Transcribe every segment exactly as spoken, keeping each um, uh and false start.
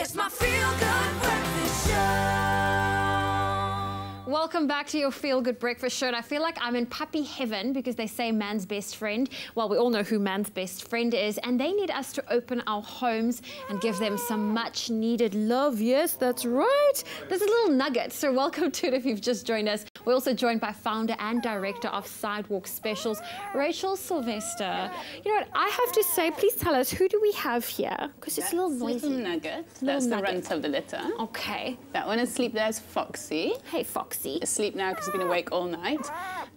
It's my Feel Good Breakfast Show. Welcome back to your Feel Good Breakfast Show. And I feel like I'm in puppy heaven because they say man's best friend. Well, we all know who man's best friend is. And they need us to open our homes and give them some much needed love. Yes, that's right. There's a little nugget. So welcome to it if you've just joined us. We're also joined by founder and director of Sidewalk Specials, Rachel Sylvester. You know what, I have to say, please tell us, who do we have here? Because it's a little noisy. Little Nugget. That's the runt of the litter. Okay. That one asleep there is Foxy. Hey, Foxy. Asleep now because she's been awake all night.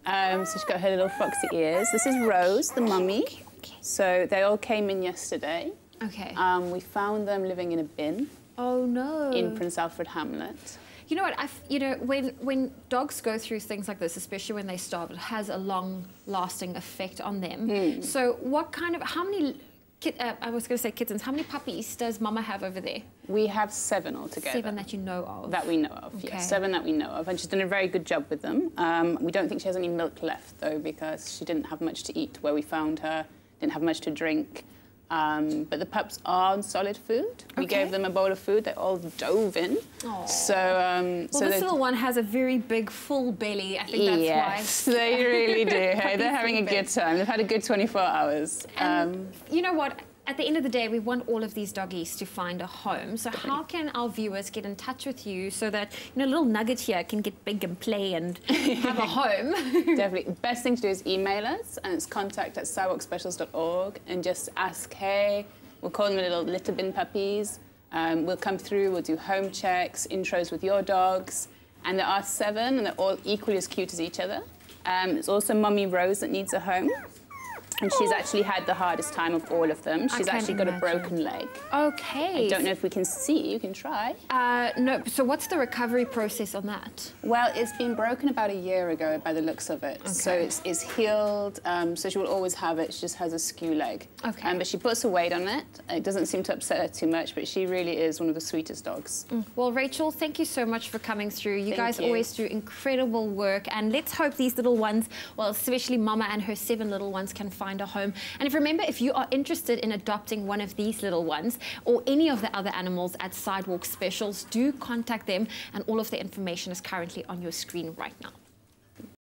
Um, so she's got her little Foxy ears. This is Rose, the mummy. Okay, okay. So they all came in yesterday. Okay. Um, we found them living in a bin. Oh, no. In Prince Alfred Hamlet. You know what, I've, you know, when, when dogs go through things like this, especially when they starve, it has a long-lasting effect on them. Mm. So what kind of, how many, uh, I was going to say kittens, how many puppies does Mama have over there? We have seven altogether. Seven that you know of? That we know of, okay. Yes, seven that we know of. And she's done a very good job with them. Um, we don't think she has any milk left, though, because she didn't have much to eat where we found her, didn't have much to drink. Um, but the pups are on solid food. Okay. We gave them a bowl of food. They all dove in. Aww. So, um, well, so this little one has a very big, full belly. I think that's yes, why. Yes, they really do. Hey, they're having a good time. They've had a good twenty-four hours. And um, you know what? At the end of the day, we want all of these doggies to find a home. So definitely. How can our viewers get in touch with you so that, you know, little Nugget here can get big and play and have a home? Definitely. Best thing to do is email us, and it's contact at sidewalk specials dot org, and just ask, hey, we'll call them little litter bin puppies. Um, we'll come through, we'll do home checks, intros with your dogs. And there are seven, and they're all equally as cute as each other. Um, it's also Mummy Rose that needs a home. And she's actually had the hardest time of all of them. She's actually got imagine. a broken leg. Okay. I don't know if we can see. You can try. Uh, no. So what's the recovery process on that? Well, it's been broken about a year ago by the looks of it. Okay. So it's, it's healed. Um, so she will always have it. She just has a skew leg. Okay. Um, but she puts her weight on it. It doesn't seem to upset her too much, but she really is one of the sweetest dogs. Mm. Well, Rachel, thank you so much for coming through. You thank guys you. always do incredible work. And let's hope these little ones, well, especially Mama and her seven little ones, can find a home. And if remember, if you are interested in adopting one of these little ones or any of the other animals at Sidewalk Specials, do contact them, and all of the information is currently on your screen right now.